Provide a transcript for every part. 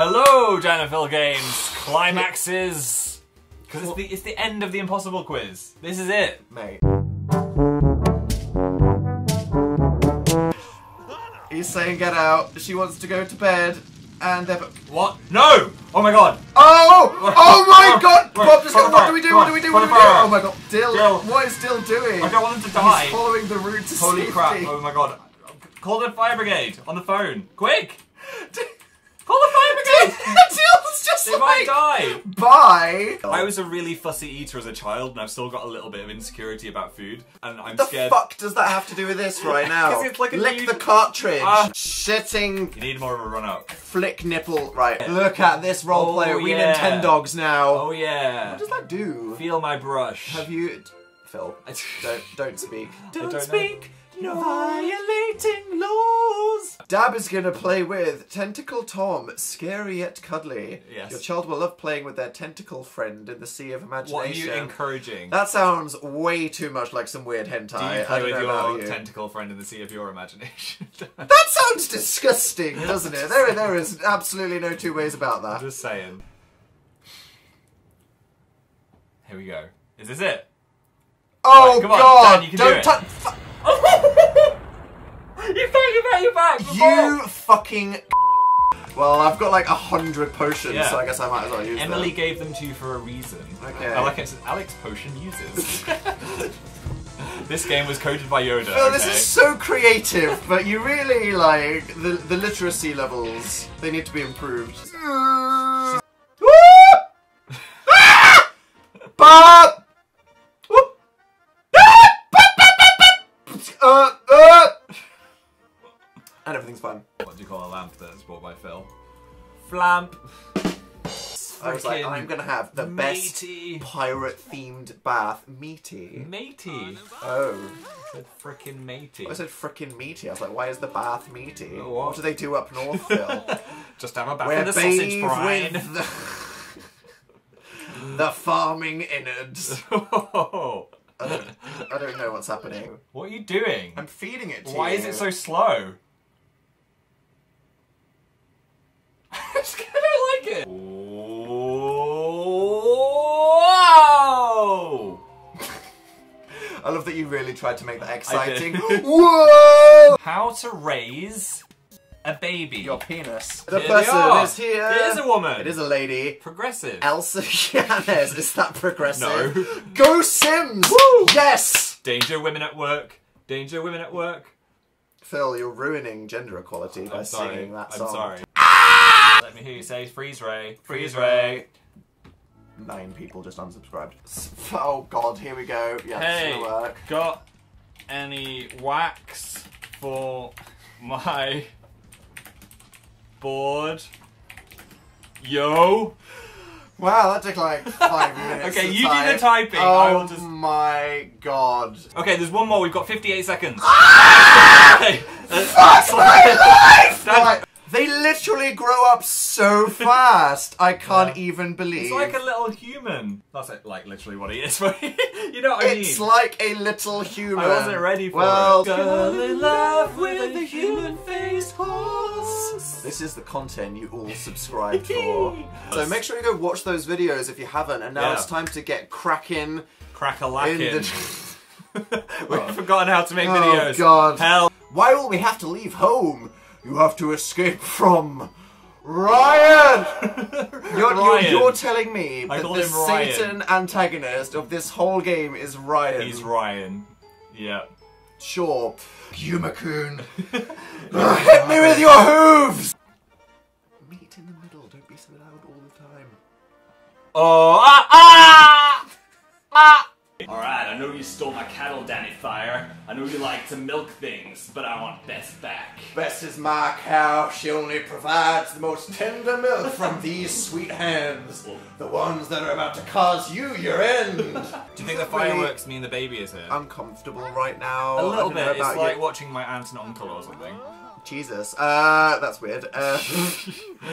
Hello, Dan and Phil Games. Climaxes. Because it's the end of the Impossible Quiz. This is it, mate. He's saying get out. She wants to go to bed. And they're... What? No! Oh my god! Oh! Oh my god! Bob just got... What do we do? Oh my god. Dill. What is Dill doing? I don't want him to die. He's following the route to safety. Holy crap. Oh my god. Call the fire brigade on the phone. Quick! Call the fire brigade! Dill's just they like... might die! Bye! I was a really fussy eater as a child and I've still got a little bit of insecurity about food. And I'm scared... The fuck does that have to do with this right now? It's like a Lick the cartridge! Shitting... You need more of a run-up. Flick nipple. Right. Look at this roleplay. Oh, we Nintendogs now. Oh yeah. What does that do? Feel my brush. Have you... Phil, don't speak. Don't speak! No violating laws! Dab is gonna play with Tentacle Tom, scary yet cuddly. Yes. Your child will love playing with their tentacle friend in the sea of imagination. What are you encouraging? That sounds way too much like some weird hentai. Do you play with your tentacle friend in the sea of your imagination? That sounds disgusting, doesn't it? There is absolutely no two ways about that. I'm just saying. Here we go. Is this it? Oh right, god! On, Dan, don't touch. You thought you bet your back before. You fucking... Well, I've got like 100 potions, yeah. So I guess I might as well use them. Emily gave them to you for a reason. Okay. I like it says, Alex Potion Users. This game was coded by Yoda. Well, this is so creative, but you really like... The literacy levels, they need to be improved. Bob! And everything's fun. What do you call a lamp that's bought by Phil? Flamp. I was like, I'm gonna have the best pirate-themed bath. Meaty. Matey. Oh. I said frickin' matey. I said frickin' meaty. I was like, why is the bath meaty? Oh, what do they do up north, Phil? Just have a bath in the sausage brine. The farming innards. I don't know what's happening. What are you doing? I'm feeding it to you. Why is it so slow? I don't like it. Whoa! I love that you really tried to make that exciting. Whoa! How to raise a baby. Your penis. The person is here. It is a woman. It is a lady. Progressive. Elsa Yanez. Is that progressive? No. Go Sims! Woo! Yes! Danger women at work. Danger women at work. Phil, you're ruining gender equality by singing that song. I'm sorry. Let me hear you say freeze ray. Freeze ray. 9 people just unsubscribed. Oh god, here we go. Yeah, hey, it's gonna work. Got any wax for my board? Yo. Wow, that took like 5 minutes. Okay, you do the typing. Oh I will just... my god. Okay, there's one more. We've got 58 seconds. Ah! Fuck my life! Right. They literally grow up so fast. I can't even believe. It's like a little human. That's it, like literally what he is. You know what I mean? It's like a little human. I wasn't ready for it. Girl in love with a human-faced horse. This is the content you all subscribed for. So make sure you go watch those videos if you haven't. And now it's time to get cracking. Crack-a-lackin'. We've forgotten how to make videos. Oh god. Hell. Why will we have to leave home? You have to escape from Ryan! You're telling me that the Satan antagonist of this whole game is Ryan. He's Ryan. Yeah. Sure. Yuma-kun. Hit me with your hooves! Meet in the middle, don't be so loud all the time. Oh, Alright, I know you stole my cattle, Danny Fire. I know you like to milk things, but I want Bess back. Bess is my cow. She only provides the most tender milk from these sweet hands. The ones that are about to cause you your end. Do you think the fireworks mean the baby is here? Uncomfortable right now. A little bit. It's like watching my aunt and uncle or something. Jesus. That's weird.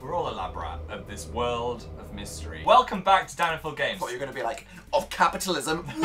We're all a lab rat of this world of mystery. Welcome back to Dan and Phil Games. What, you're going to be like, of capitalism. But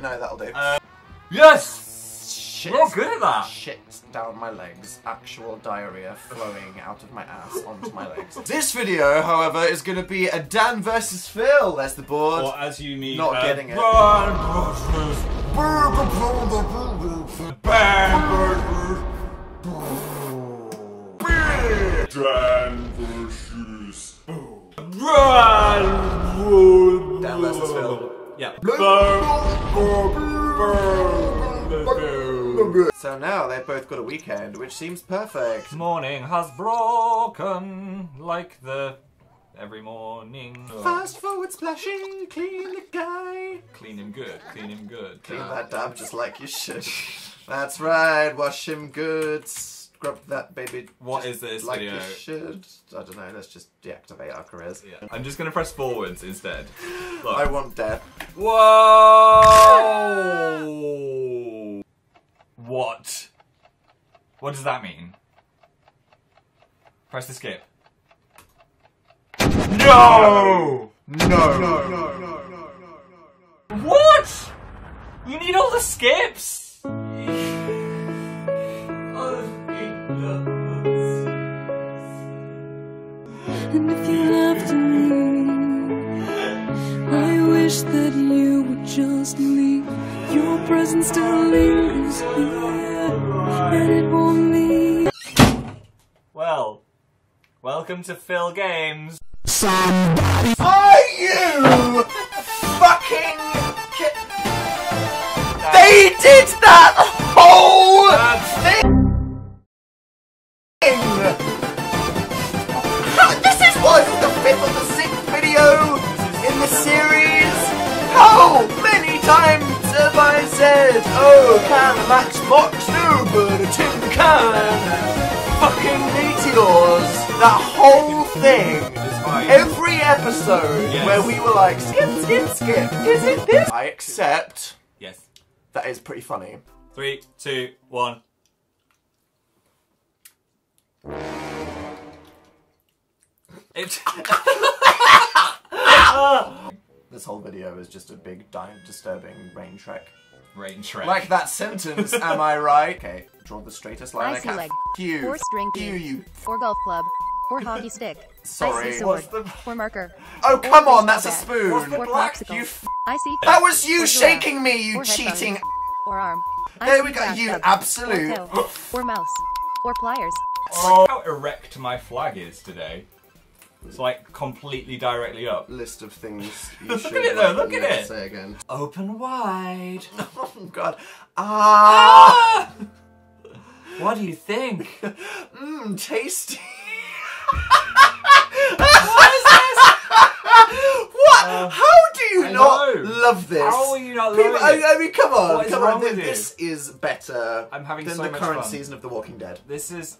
no, that'll do. Yes! shit. We're all good at that. Shit down my legs. Actual diarrhea flowing out of my ass onto my legs. This video, however, is going to be a Dan versus Phil. There's the board. Or as you need. Not getting it. Dan versus Phil. Dan versus Phil. Yeah. So now they've both got a weekend, which seems perfect. Morning has broken like the every morning. Oh. Fast forward splashing, clean the guy. Clean him good, clean him good. Clean that dab just like you should. That's right, wash him good. Scrub that baby. What is this like video? You should. I don't know, let's just deactivate our careers. Yeah. I'm just gonna press forwards instead. Look. I want death. Whoa! What? What does that mean? Press the skip. No! No! No! No! No! No! No! What? You need all the skips? And if you loved me, I wish that you would just leave. Your presence still lingers here, and it won't leave. Well, welcome to Phil Games. Somebody, are you fucking kidding? They did that whole thing. Oh, can Max Box do but a tin can? Fucking meteors, that whole thing. Every episode where we were like, skip, skip, skip, is it this? I accept. Yes. That is pretty funny. 3, 2, 1. It's... This whole video is just a big, disturbing rain trek. Rain trek. Like that sentence, am I right? Okay, draw the straightest line I can. Leg. F you. Or string key. You. Or golf club. Or hockey stick. Sorry. I see sword. What's the... Or marker. Oh, come on, that's a spoon. What's the black? You f I see. That was you shaking me, you cheating. Or arm. There we go, you absolute. Or mouse. Or pliers. Oh, how erect my flag is today. It's like completely directly up. List of things you look should at it though, look at it! Say again. Open wide. Oh god. Ah! What do you think? Mmm, tasty. What is this? What? How do you not love this? How are you not loving it? I mean, come on, what is wrong with this? This is better than the current season of The Walking Dead. This is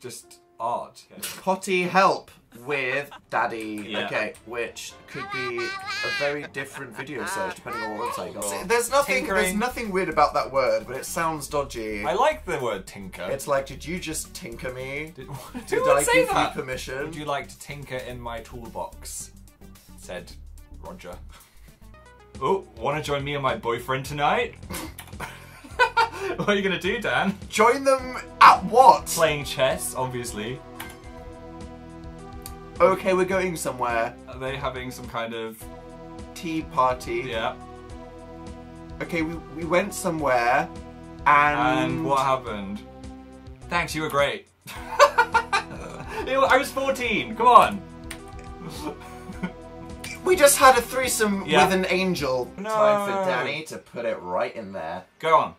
just art. Potty help. With daddy, okay, which could be a very different video search depending on what website you got. See, there's nothing weird about that word, but it sounds dodgy. I like the word tinker. It's like, did you just tinker me? Did I give you permission? Would you like to tinker in my toolbox? Said Roger. Oh, wanna join me and my boyfriend tonight? What are you gonna do, Dan? Join them at what? Playing chess, obviously. Okay, we're going somewhere. Are they having some kind of... tea party? Yeah. Okay, we went somewhere, and... And what happened? Thanks, you were great. I was 14, come on. We just had a threesome with an angel. No. Time for Danny to put it right in there. Go on.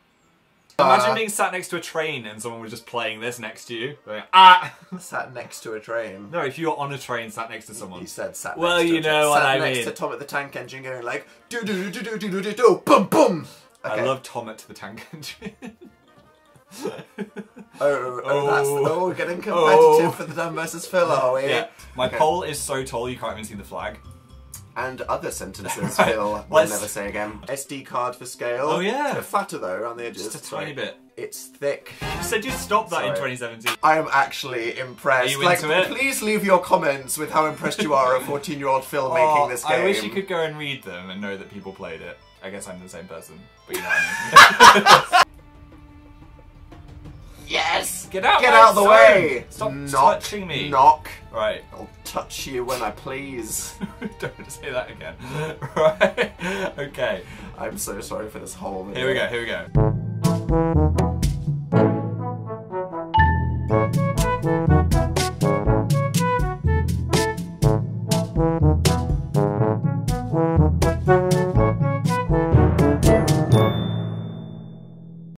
Imagine being sat next to a train and someone was just playing this next to you. Going, ah! Sat next to a train? No, if you're on a train sat next to someone. You said sat next to a train. Well, you know what I mean. Sat next to Tom at the Tank Engine going like, do do do do do do do do, boom boom! Okay. I love Tom at the Tank Engine. Oh, we're getting competitive for the Dan versus Phil, are we? Yeah. My pole is so tall you can't even see the flag. And other sentences, Phil, we'll never say again. SD card for scale. Oh yeah. They're fatter though around the edges. Just a tiny bit. It's thick. You said you'd stop that in 2017. I am actually impressed. Are you into it? Please leave your comments with how impressed you are of 14-year-old Phil making this game. I wish you could go and read them and know that people played it. I guess I'm the same person, but you know what I mean. Yes! Get out! Get out of the way! Stop touching me! Knock! Right. I'll touch you when I please. Don't say that again. Right? Okay. I'm so sorry for this whole video. Here we go. Here we go.